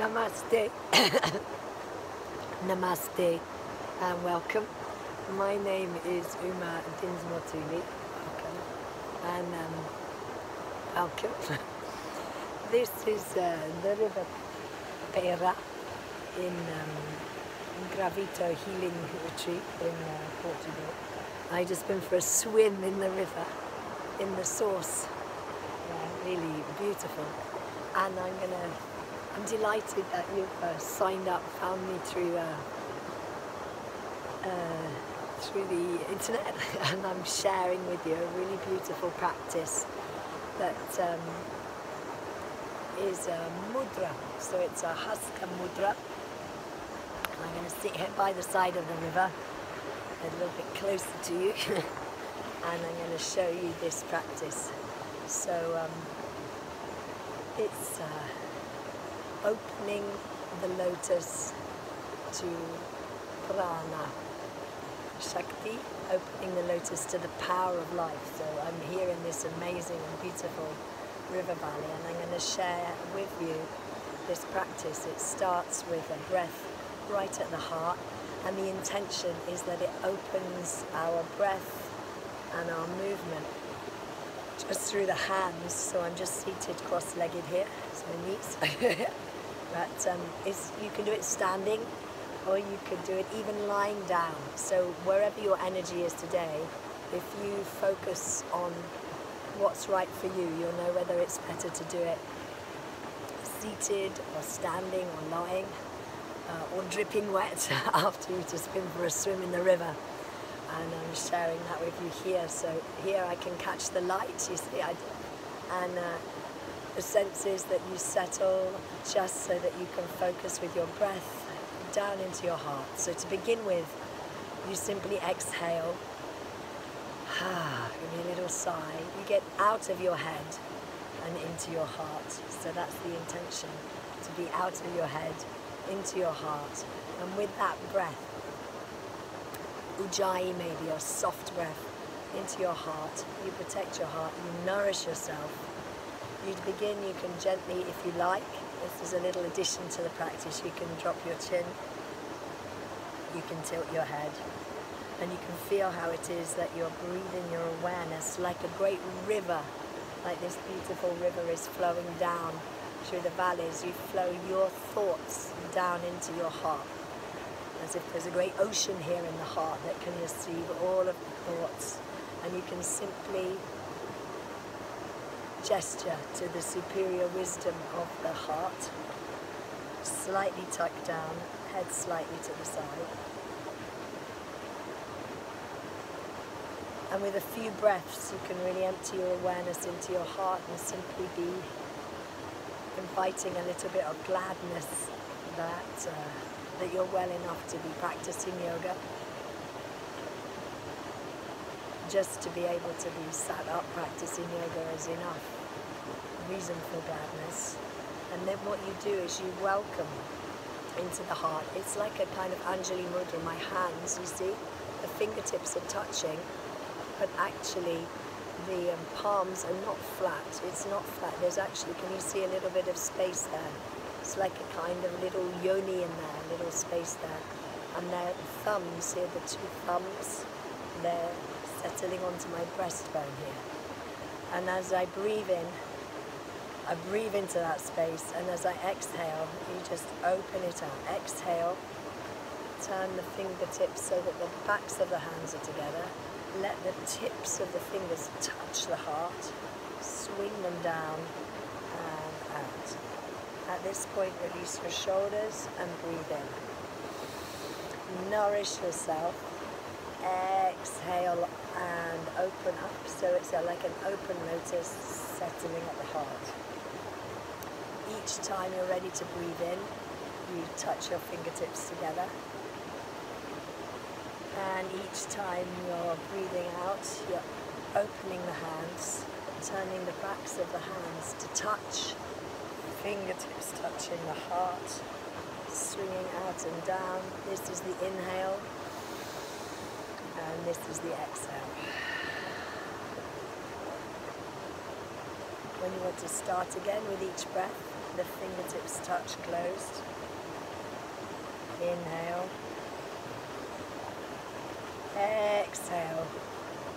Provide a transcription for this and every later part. Namaste. Namaste and welcome. My name is Uma Dinsmore-Tuli. Okay. And welcome. This is the river Pera in Gravito Healing Retreat in Portugal. I just been for a swim in the river, in the source. Yeah, really beautiful. And I'm delighted that you've signed up, found me through through the internet, and I'm sharing with you a really beautiful practice that is a mudra. So it's a hasta mudra. I'm going to sit here by the side of the river, a little bit closer to you, and I'm going to show you this practice. So it's opening the lotus to Prana Shakti, opening the lotus to the power of life. So I'm here in this amazing and beautiful river valley, and I'm going to share with you this practice. It starts with a breath right at the heart, and the intention is that it opens our breath and our movement just through the hands. So I'm just seated cross-legged here, so my knees. But you can do it standing, or you could do it even lying down. So wherever your energy is today, if you focus on what's right for you, you'll know whether it's better to do it seated or standing or lying, or dripping wet after you've just been for a swim in the river. And I'm sharing that with you here. So here I can catch the light, you see, and the sense is that you settle just so that you can focus with your breath down into your heart. So to begin with, you simply exhale, give me a little sigh. You get out of your head and into your heart. So that's the intention, to be out of your head, into your heart. And with that breath, ujjayi maybe, or soft breath, into your heart. You protect your heart, you nourish yourself. You begin, you can gently, if you like, this is a little addition to the practice, you can drop your chin, you can tilt your head, and you can feel how it is that you're breathing your awareness like a great river, like this beautiful river is flowing down through the valleys. You flow your thoughts down into your heart, as if there's a great ocean here in the heart that can receive all of the thoughts, and you can simply gesture to the superior wisdom of the heart, slightly tucked down, head slightly to the side. And with a few breaths, you can really empty your awareness into your heart and simply be inviting a little bit of gladness that, that you're well enough to be practicing yoga. Just to be able to be sat up practicing yoga is enough reason for gladness. And then what you do is you welcome into the heart. It's like a kind of Anjali Mudra. My hands, you see, the fingertips are touching, but actually the palms are not flat. It's not flat. There's actually, can you see a little bit of space there? It's like a kind of little yoni in there, a little space there. And their thumbs here, the two thumbs, they're settling onto my breastbone here. And as I breathe into that space, and as I exhale, you just open it up. Exhale, turn the fingertips so that the backs of the hands are together. Let the tips of the fingers touch the heart, swing them down and out. At this point, release your shoulders and breathe in. Nourish yourself. Exhale and open up, so it's like an open lotus settling at the heart. Each time you're ready to breathe in, you touch your fingertips together. And each time you're breathing out, you're opening the hands, turning the backs of the hands to touch, fingertips touching the heart, swinging out and down. This is the inhale. And this is the exhale. When you want to start again with each breath, the fingertips touch closed. Inhale. Exhale.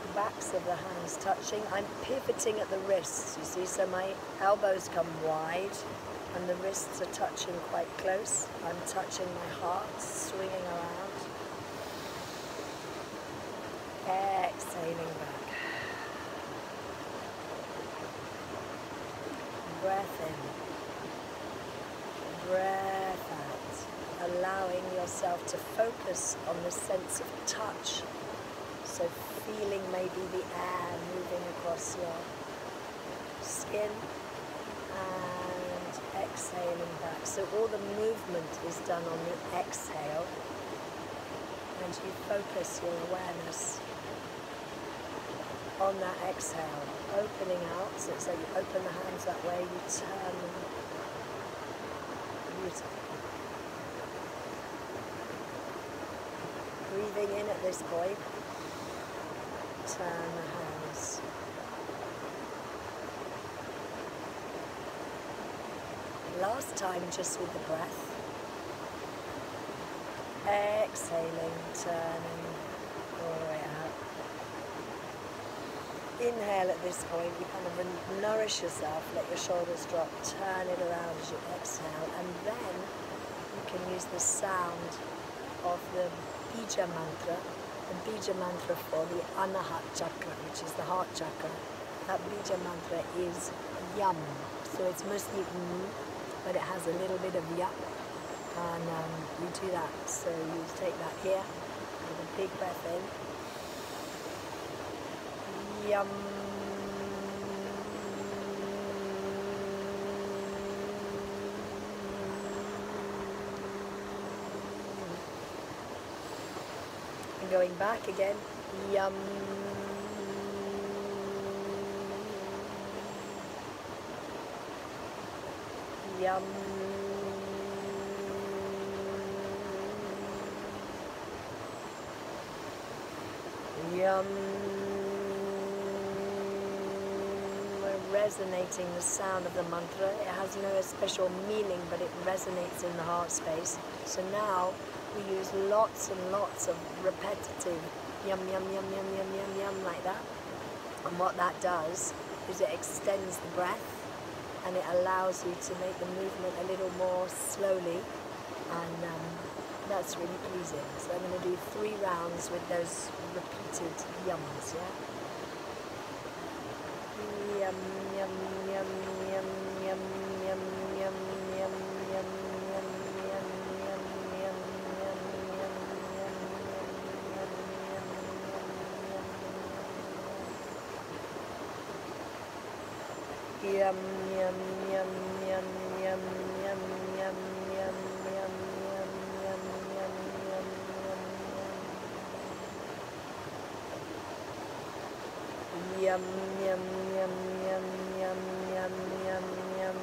The backs of the hands touching. I'm pivoting at the wrists, you see, so my elbows come wide and the wrists are touching quite close. I'm touching my heart, swinging around. Exhaling back. Breath in, breath out, allowing yourself to focus on the sense of touch, so feeling maybe the air moving across your skin, and exhaling back. So all the movement is done on the exhale, and you focus your awareness on that exhale, opening out, so you open the hands that way, you turn them. Beautiful. Breathing in at this point, turn the hands. Last time just with the breath. Exhaling, turning all the way out. Inhale at this point, you kind of nourish yourself, let your shoulders drop, turn it around as you exhale, and then you can use the sound of the Bija Mantra, the Bija Mantra for the Anahat Chakra, which is the heart chakra. That Bija Mantra is yum, so it's mostly but it has a little bit of yum, and you do that, so you take that here, with a big breath in. Yum. And going back again. Yum. Yum. Yum. Resonating the sound of the mantra. It has no special meaning, but it resonates in the heart space. So now we use lots and lots of repetitive yum, yum, yum, yum, yum, yum, yum, like that. And what that does is it extends the breath and it allows you to make the movement a little more slowly, and that's really pleasing. So I'm going to do 3 rounds with those repeated yums, yeah? Yum, yum, yum, yum, yum, yum, yum, yum, yum, yum, yum, yum, yum, yum, yum, yum, yum, yum. Yum, yum, yum, yum, yum, yum, yum, yum, yum, yum, yum, yum, yum, yum, yum. Yum, yum, yum, yum, yum, yum, yum.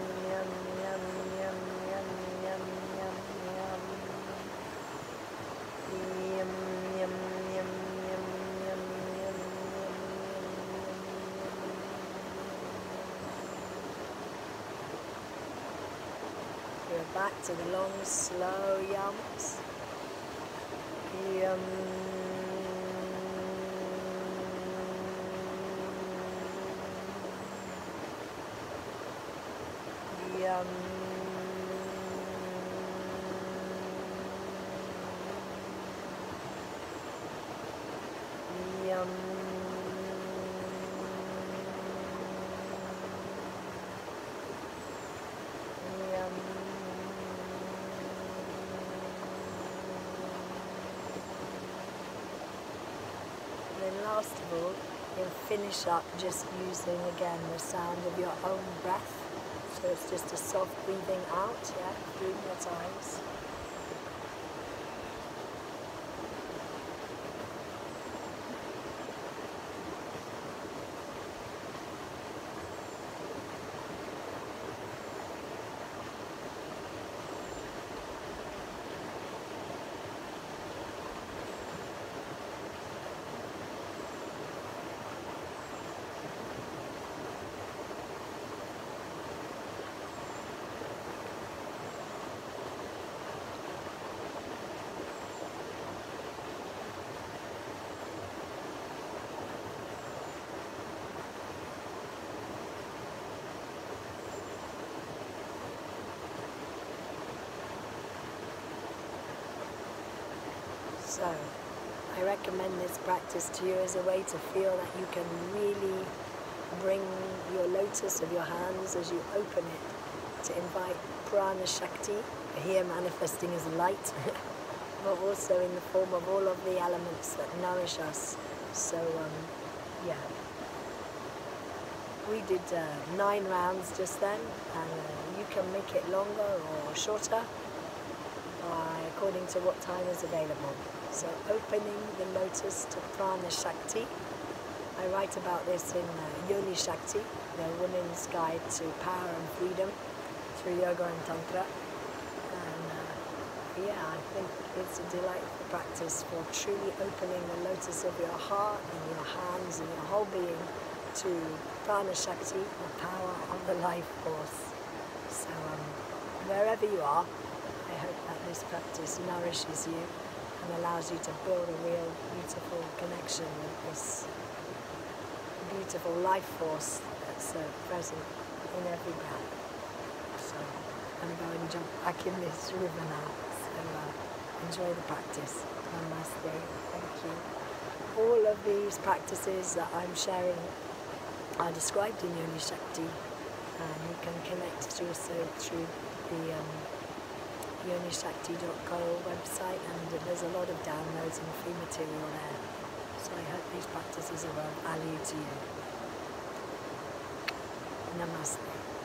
We're back to the long, slow yums. Yum. Yum. Yum. Yum. Then last of all, you'll finish up just using again the sound of your own breath. So it's just a soft breathing out, yeah, through your times. So I recommend this practice to you as a way to feel that you can really bring your lotus of your hands as you open it to invite Prana Shakti, here manifesting as light, but also in the form of all of the elements that nourish us. So yeah, we did 9 rounds just then, and you can make it longer or shorter according to what time is available. So opening the lotus to Prana Shakti. I write about this in Yoni Shakti, the women's guide to power and freedom through yoga and tantra. And yeah, I think it's a delightful practice for truly opening the lotus of your heart and your hands and your whole being to Prana Shakti, the power of the life force. So wherever you are, I hope that this practice nourishes you and allows you to build a real beautiful connection with this beautiful life force that's present in every breath. So I'm going to jump back in this river now. So enjoy the practice. Namaste. Thank you. All of these practices that I'm sharing are described in Yoni Shakti, and you can connect to also through the yonishakti.co website, and there's a lot of downloads and free material there. So I hope these practices are of value to you. Namaste.